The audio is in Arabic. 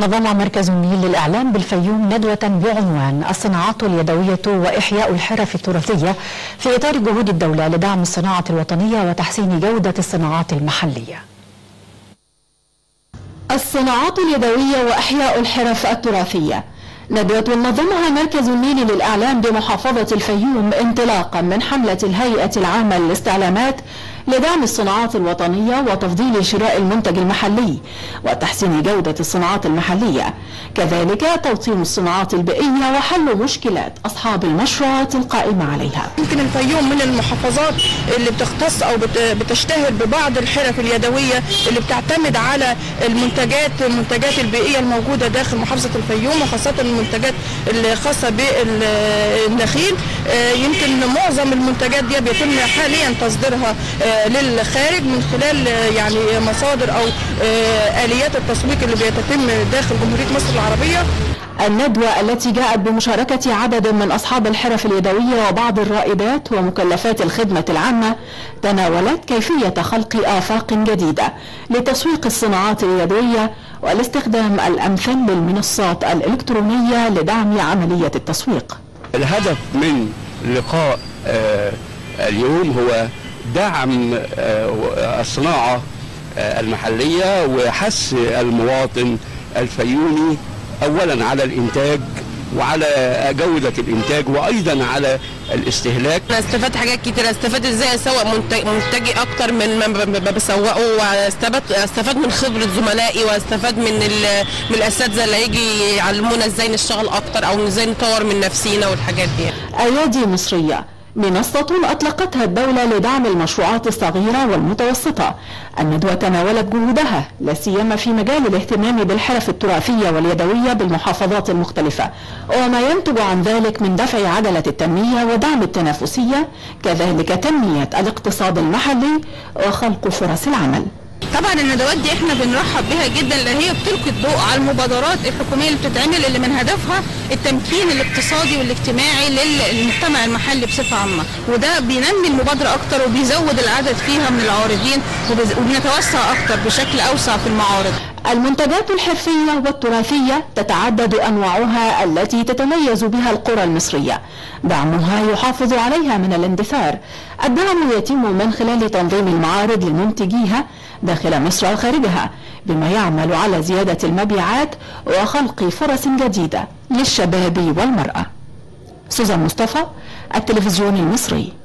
نظم مركز النيل للإعلام بالفيوم ندوة بعنوان الصناعات اليدوية وإحياء الحرف التراثية في إطار جهود الدولة لدعم الصناعة الوطنية وتحسين جودة الصناعات المحلية. الصناعات اليدوية وإحياء الحرف التراثية، ندوة نظمها مركز النيل للإعلام بمحافظة الفيوم انطلاقا من حملة الهيئة العامة للاستعلامات لدعم الصناعات الوطنية وتفضيل شراء المنتج المحلي وتحسين جودة الصناعات المحلية، كذلك توطين الصناعات البيئية وحل مشكلات أصحاب المشروعات القائمة عليها. يمكن الفيوم من المحافظات اللي بتختص أو بتشتهر ببعض الحرف اليدوية اللي بتعتمد على المنتجات البيئية الموجودة داخل محافظة الفيوم، وخاصة المنتجات الخاصة بالنخيل. يمكن معظم المنتجات دي بيتم حاليا تصديرها للخارج من خلال يعني مصادر أو آليات التسويق اللي بيتم داخل جمهورية مصر العربية. الندوة التي جاءت بمشاركة عدد من أصحاب الحرف اليدوية وبعض الرائدات ومكلفات الخدمة العامة تناولت كيفية خلق آفاق جديدة لتسويق الصناعات اليدوية والاستخدام الأمثل للمنصات الإلكترونية لدعم عملية التسويق. الهدف من لقاء اليوم هو دعم الصناعة المحلية وحث المواطن الفيومي أولا على الإنتاج وعلى جودة الإنتاج وأيضا على الاستهلاك. أنا استفدت حاجات كتير، استفدت إزاي أسوق منتجي أكتر من ما بسوقه، واستفاد من خبرة زملائي، واستفاد من الأساتذة اللي هيجي يعلمونا إزاي نشتغل أكتر أو إزاي نطور من نفسينا والحاجات دي. أيادي مصرية، منصة أطلقتها الدولة لدعم المشروعات الصغيرة والمتوسطة. الندوة تناولت جهودها لا سيما في مجال الاهتمام بالحرف التراثية واليدوية بالمحافظات المختلفة وما ينتج عن ذلك من دفع عجلة التنمية ودعم التنافسية، كذلك تنمية الاقتصاد المحلي وخلق فرص العمل. طبعا الندوات دي احنا بنرحب بها جدا لان هي بتلقي الضوء على المبادرات الحكوميه اللي بتتعمل اللي من هدفها التمكين الاقتصادي والاجتماعي للمجتمع المحلي بصفه عامه، وده بينمي المبادره اكتر وبيزود العدد فيها من العارضين وبنتوسع اكتر بشكل اوسع في المعارض. المنتجات الحرفيه والتراثيه تتعدد انواعها التي تتميز بها القرى المصريه، دعمها يحافظ عليها من الاندثار. الدعم يتم من خلال تنظيم المعارض لمنتجيها داخل مصر وخارجها، بما يعمل على زيادة المبيعات وخلق فرص جديدة للشباب والمرأة. سوزان مصطفى، التلفزيون المصري.